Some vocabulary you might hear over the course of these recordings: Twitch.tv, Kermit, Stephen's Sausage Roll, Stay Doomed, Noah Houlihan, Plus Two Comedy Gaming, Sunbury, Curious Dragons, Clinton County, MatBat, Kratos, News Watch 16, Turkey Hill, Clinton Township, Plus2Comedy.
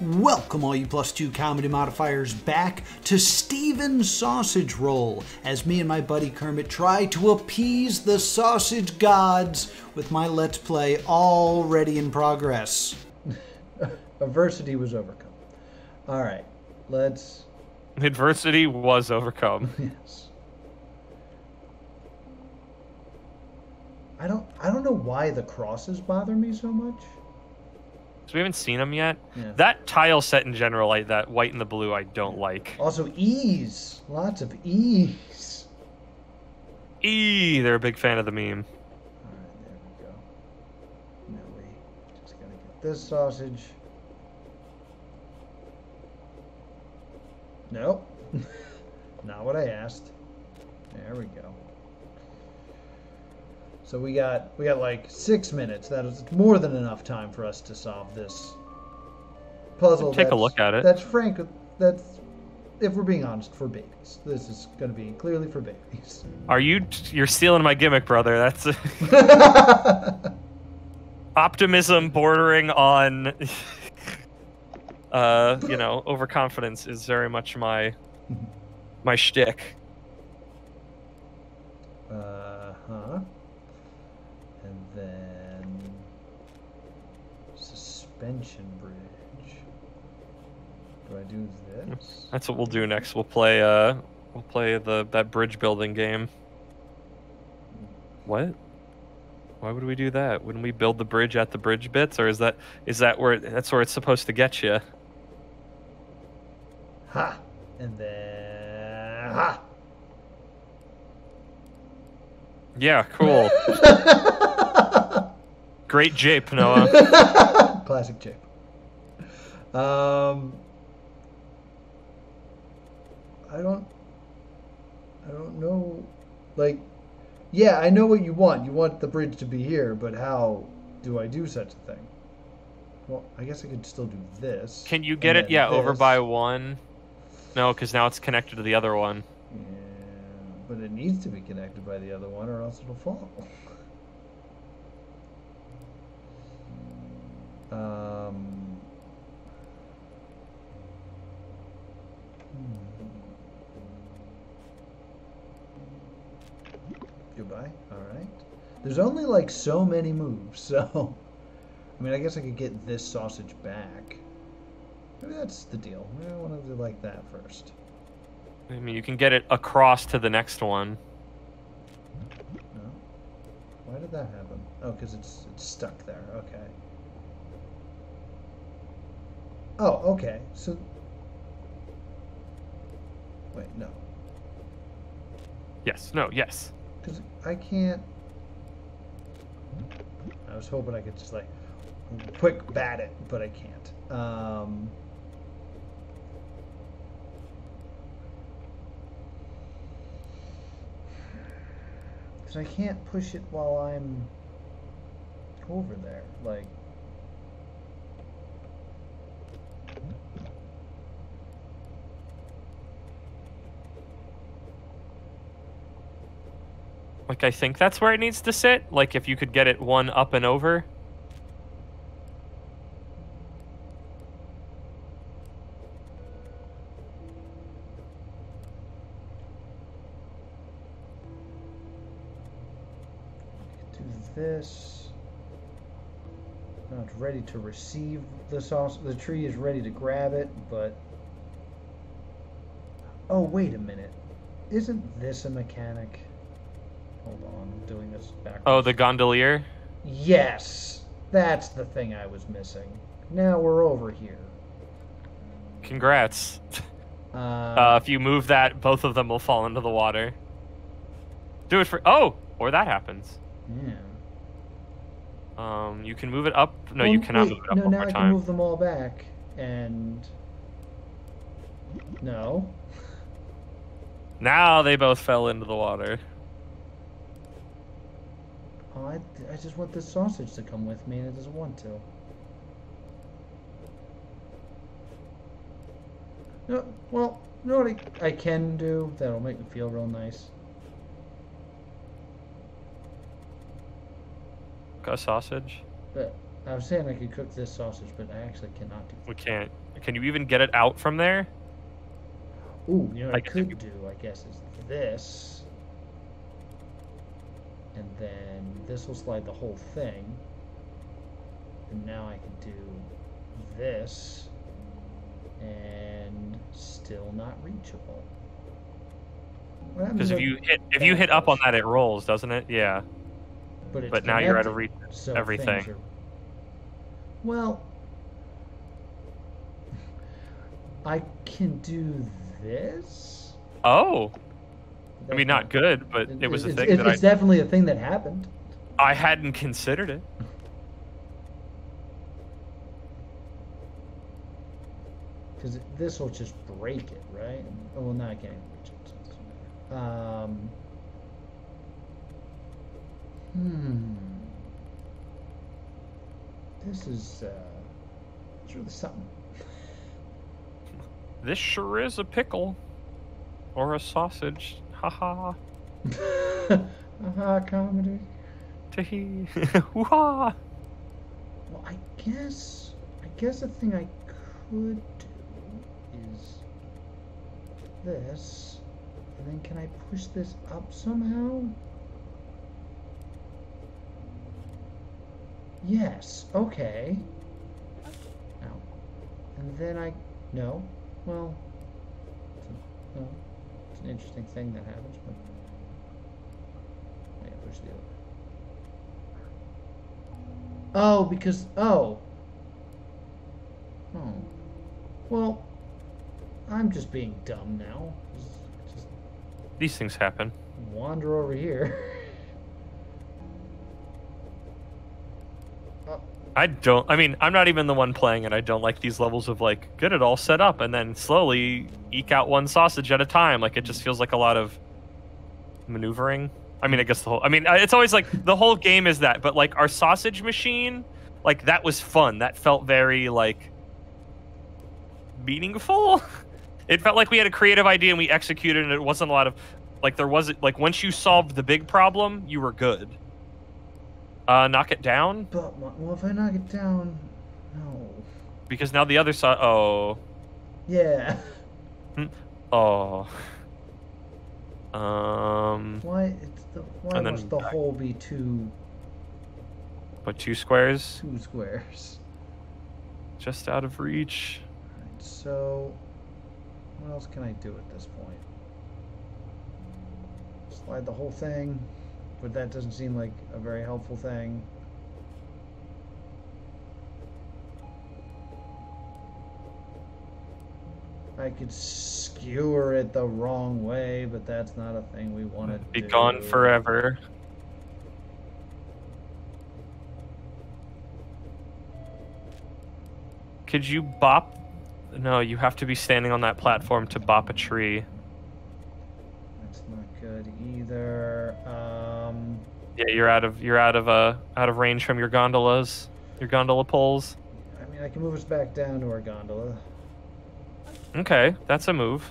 Welcome all you Plus Two Comedy Modifiers back to Stephen's Sausage Roll as me and my buddy Kermit try to appease the sausage gods with my Let's Play already in progress. Adversity was overcome. All right, let's... Adversity was overcome. Yes. I don't know why the crosses bother me so much. So we haven't seen them yet. Yeah. That tile set in general, like that white and the blue, I don't like. Also, E's. Lots of E's. E. They're a big fan of the meme. All right, there we go. Now we just gotta get this sausage. Nope. Not what I asked. There we go. So we got like 6 minutes. That is more than enough time for us to solve this puzzle. Take a look at it. That's frank. That's, if we're being honest, for babies. This is going to be clearly for babies. Are you? You're stealing my gimmick, brother. That's optimism bordering on, you know, overconfidence is very much my shtick. Huh. Then suspension bridge. Do I do this? That's what we'll do next. We'll play that bridge building game. What? Why would we do that? Wouldn't we build the bridge at the bridge bits, or is that where that's where it's supposed to get you? Ha! And then ha! Yeah, cool. Great jape, Noah. Classic jape. I don't know. Like, yeah, I know what you want. You want the bridge to be here, but how do I do such a thing? Well, I guess I could still do this. Can you get it? Yeah, this. Over by one. No, because now it's connected to the other one. Yeah, but it needs to be connected by the other one, or else it'll fall. Goodbye. All right. There's only like so many moves, so I mean, I guess I could get this sausage back. Maybe that's the deal. Maybe I want to do like that first. I mean, you can get it across to the next one. No. Why did that happen? Oh, because it's stuck there. Okay. Oh, okay. So, wait, no. Yes. No. Yes. Because I can't. I was hoping I could just like quick bat it, but I can't. Because I can't push it while I'm over there, like. Like, I think that's where it needs to sit. Like, if you could get it one up and over. Do this. Now it's ready to receive the sauce. The tree is ready to grab it, but... Oh, wait a minute. Isn't this a mechanic? Hold on, I'm doing this backwards. Oh, the gondolier? Yes! That's the thing I was missing. Now we're over here. Congrats. If you move that, both of them will fall into the water. Do it for... Oh! Or that happens. Yeah. You can move it up. No, well, you cannot move it up one more time. No, now I can move them all back. And... No. Now they both fell into the water. Oh, I just want this sausage to come with me, and it doesn't want to. No, well, you know what I can do? That'll make me feel real nice. Cook a sausage? But I was saying I could cook this sausage, but I actually cannot do that. We can't. Can you even get it out from there? Ooh, you know what I could do, I guess, is this. And then this will slide the whole thing. And now I can do this. And still not reachable. Because if you hit up on that, it rolls, doesn't it? Yeah. But now you're out of reach. So everything. Are... Well, I can do this. Oh. That's I mean, not good, but it was a thing that it's definitely a thing that happened. I hadn't considered it. Because this will just break it, right? Oh, well, now I can't even reach it. This is it's really something. This sure is a pickle or a sausage. Ha ha. Ha comedy. Tee. Hoo ha. Well, I guess the thing I could do is this. And then can I push this up somehow? Yes. Okay. Ow. And then I... No. Well... No. It's an interesting thing that happens, but... I gotta push the other way. Oh, because... Oh. Oh. Well... I'm just being dumb now. These things happen. Wander over here. I'm not even the one playing it. I don't like these levels of, like, get it all set up and then slowly eke out one sausage at a time. Like, it just feels like a lot of maneuvering. I mean, I guess the whole... I mean, it's always, like, the whole game is that. But, like, our sausage machine, like, that was fun. That felt very, like, meaningful. It felt like we had a creative idea and we executed, and it wasn't a lot of, like, there wasn't, like, once you solved the big problem, you were good. Knock it down? But, well, if I knock it down, no. Because now the other side, oh. Yeah. Oh. Why must the hole be two? What, two squares? Two squares. Just out of reach. All right, so... What else can I do at this point? Slide the whole thing, but that doesn't seem like a very helpful thing. I could skewer it the wrong way, but that's not a thing we want to do. Be gone forever. Could you bop? No, you have to be standing on that platform to bop a tree. That's not good either. Yeah, you're out of range from your gondolas, your gondola poles. I mean, I can move us back down to our gondola. Okay, that's a move.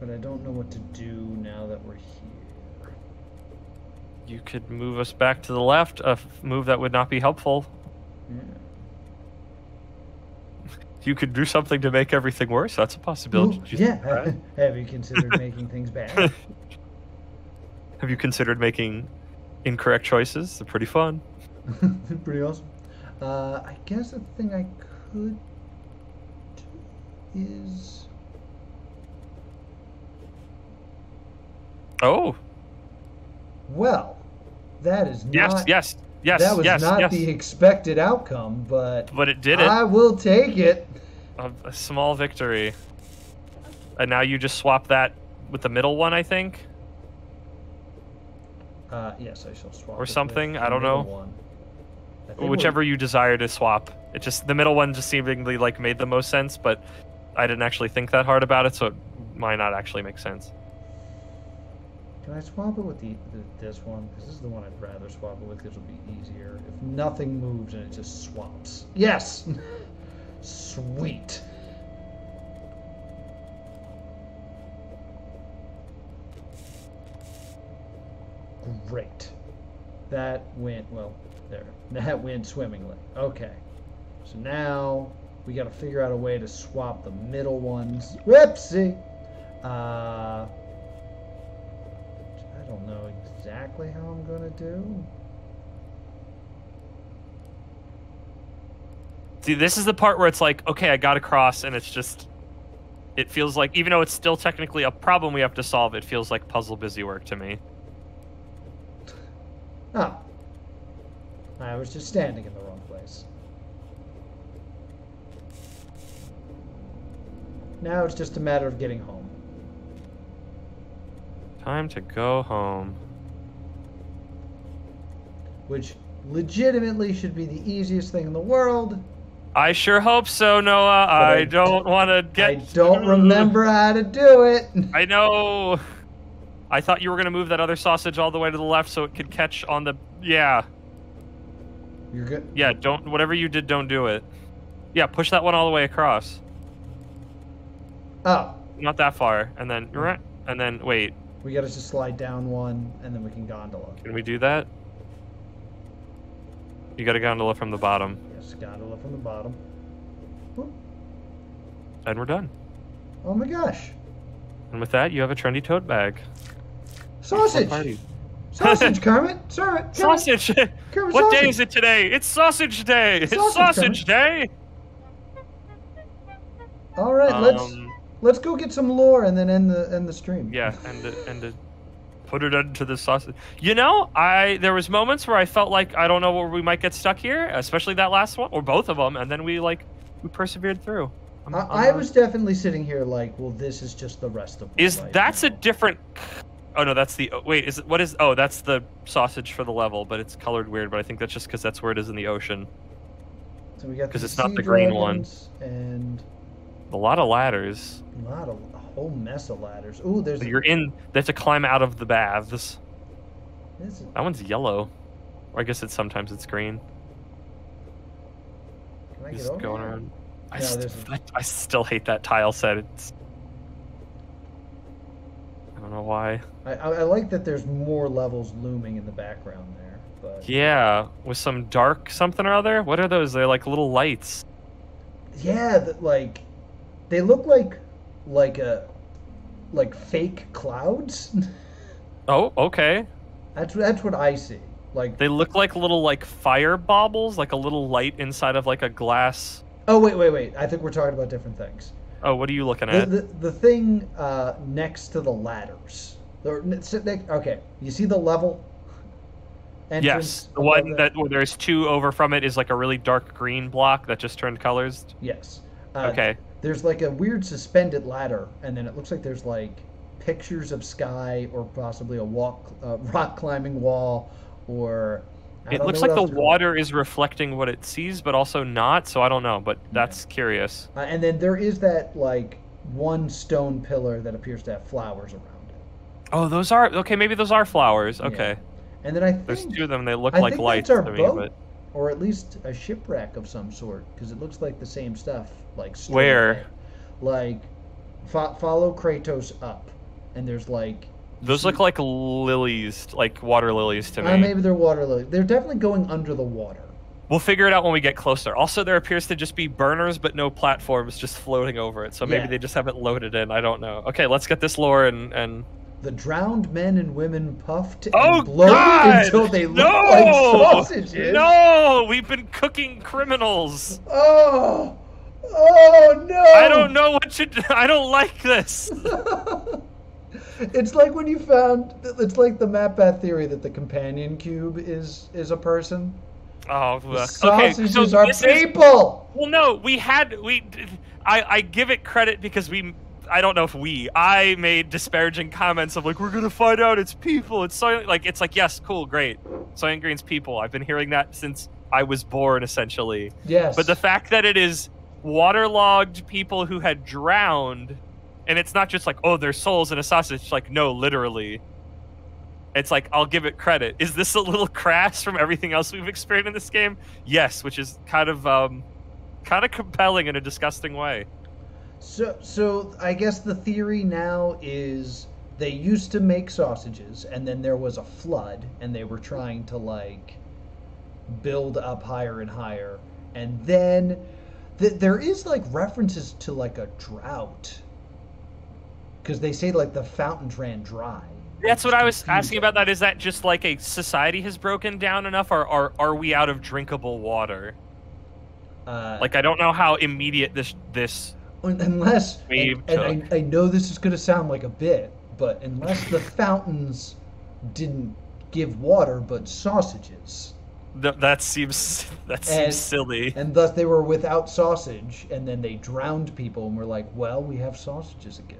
But I don't know what to do now that we're here. You could move us back to the left, a move that would not be helpful. Yeah. You could do something to make everything worse. That's a possibility. Ooh, yeah. Have you considered making things bad? Have you considered making incorrect choices? They're pretty fun. Pretty awesome. I guess the thing I could do is... Oh. Well, that is not... Yes, yes. Yes, that was not the expected outcome, but it did it. I will take it. A small victory. And now you just swap that with the middle one, I think. Yes, I shall swap. Or something, I don't know. Whichever you desire to swap. It just the middle one just seemingly like made the most sense, but I didn't actually think that hard about it, so it might not actually make sense. Can I swap it with this one? Because this is the one I'd rather swap it with because it'll be easier. If nothing moves and it just swaps. Yes! Sweet. Great. That went, well, there. That went swimmingly. Okay. So now We got to figure out a way to swap the middle ones. Whoopsie. I don't know exactly how I'm going to do. See, this is the part where it's like, okay, I got across, and it's just, it feels like, even though it's still technically a problem we have to solve, it feels like puzzle busy work to me. Oh. I was just standing in the wrong place. Now it's just a matter of getting home. Time to go home. Which legitimately should be the easiest thing in the world. I sure hope so, Noah. I don't want to get... I don't remember how to do it. I know. I thought you were going to move that other sausage all the way to the left so it could catch on the... Yeah. You're good? Yeah, don't... Whatever you did, don't do it. Yeah, push that one all the way across. Oh. Not that far. And then... And then, wait. We got to just slide down one, and then we can gondola. Can we do that? You got to gondola from the bottom. Gondola from the bottom. Whoop. And we're done. Oh my gosh. And with that, you have a trendy tote bag. Sausage! Sausage, Kermit! Kermit. Sausage! Kermit, what day is it today? It's sausage day! It's sausage day! Alright, let's go get some lore and then end the stream. Yeah, end the put it into the sausage. You know, there was moments where I felt like I don't know where we might get stuck here, especially that last one or both of them, and then we persevered through. I was definitely sitting here like, well, this is just the rest of. That's a different? Oh no, that's the wait. Is it, what is? Oh, that's the sausage for the level, but it's colored weird. But I think that's just because that's where it is in the ocean. So we got because it's not the green one. And a lot of ladders. Whole mess of ladders. Ooh, there's. So they have to climb out of the baths. That one's yellow, or I guess it's sometimes it's green. Can I get over going around. No, I still hate that tile set. It's. I don't know why. I like that there's more levels looming in the background there. But... Yeah, with some dark something or other. What are those? They're like little lights. Yeah, like, they look like. Like fake clouds. Oh, okay. That's what I see. Like they look like little like fire baubles, like a little light inside of like a glass. Oh wait! I think we're talking about different things. Oh, what are you looking at? The thing next to the ladders. Okay, you see the level entrance? Yes, the one that where there's two over from it is like a really dark green block that just turned colors. Yes. Okay. There's like a weird suspended ladder, and then it looks like there's like pictures of sky, or possibly a rock climbing wall, or it looks like the water is reflecting what it sees, but also not. So I don't know, but that's curious. And then there is that like one stone pillar that appears to have flowers around it. Oh, those are okay. Maybe those are flowers. Okay. Yeah. And then I think there's two of them. They look like lights to me, but. Or at least a shipwreck of some sort, because it looks like the same stuff. Like where? Like, follow Kratos up, and there's like. Those look like lilies, like water lilies to me. Maybe they're water lilies. They're definitely going under the water. We'll figure it out when we get closer. Also, there appears to just be burners, but no platforms, just floating over it. So maybe they just haven't loaded in. I don't know. Okay, let's get this lore and. The drowned men and women puffed and bloated until they looked like sausages. No! We've been cooking criminals. Oh! Oh, no! I don't know what to do. I don't like this. It's like when you found... It's like the MatBat theory that the companion cube is a person. Oh, look. Sausages okay, so are people! Well, no, we had... I give it credit because we... I don't know if I made disparaging comments of like, we're going to find out it's people. It's so like, it's like, yes, cool. Great. Soylent Green's people. I've been hearing that since I was born, essentially. Yes. But the fact that it is waterlogged people who had drowned, and it's not just like, oh, their souls in a sausage. Like, no, literally. It's like, I'll give it credit. Is this a little crass from everything else we've experienced in this game? Yes. Which is kind of compelling in a disgusting way. So I guess the theory now is they used to make sausages, and then there was a flood, and they were trying to like build up higher and higher, and then There is like references to like a drought, because they say like the fountains ran dry. That's what I was asking about. That is that just like a society has broken down enough, or are we out of drinkable water? Like I don't know how immediate this. Unless, and I know this is going to sound like a bit, but unless the fountains didn't give water but sausages. That seems silly. And thus they were without sausage, and then they drowned people, and were like, well, we have sausages again.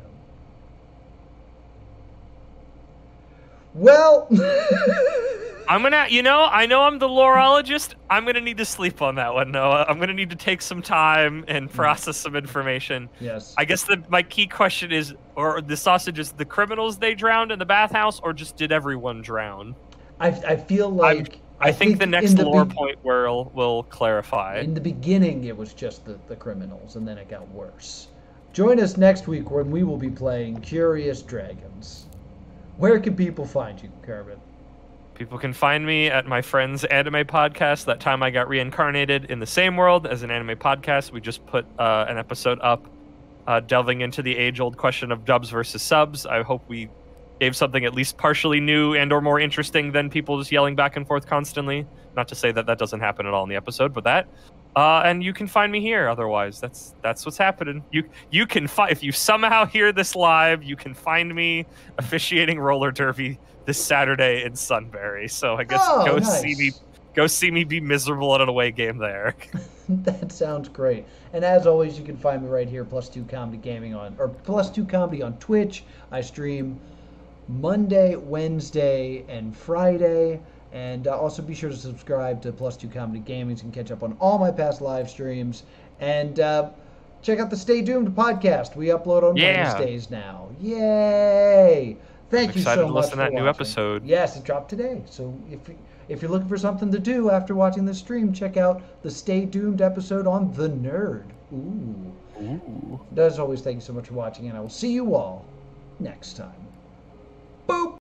Well, I'm gonna, you know, I know I'm the lorologist. I'm gonna need to sleep on that one, Noah. I'm gonna need to take some time and process some information. Yes. I guess my key question is, or the sausages, the criminals they drowned in the bathhouse, or just did everyone drown? I feel like I think the next lore point will clarify. In the beginning, it was just the criminals, and then it got worse. Join us next week when we will be playing Curious Dragons. Where can people find you, Kermit? People can find me at my friend's anime podcast. That time I got reincarnated in the same world as an anime podcast. We just put an episode up delving into the age-old question of dubs versus subs. I hope we gave something at least partially new and or more interesting than people just yelling back and forth constantly. Not to say that that doesn't happen at all in the episode, but that. And you can find me here. Otherwise, that's what's happening. You can find, if you somehow hear this live, you can find me officiating roller derby this Saturday in Sunbury. So I guess go see me be miserable at an away game there. That sounds great. And as always, you can find me right here, Plus Two Comedy on Twitch. I stream Monday, Wednesday, and Friday. And also be sure to subscribe to Plus Two Comedy Gaming. You can catch up on all my past live streams. And check out the Stay Doomed podcast. We upload on Wednesdays now. Yay! Thank you so much. I'm excited to listen to that new episode. Yes, it dropped today. So if you're looking for something to do after watching this stream, check out the Stay Doomed episode on The Nerd. Ooh. As always, thank you so much for watching, and I will see you all next time. Boop!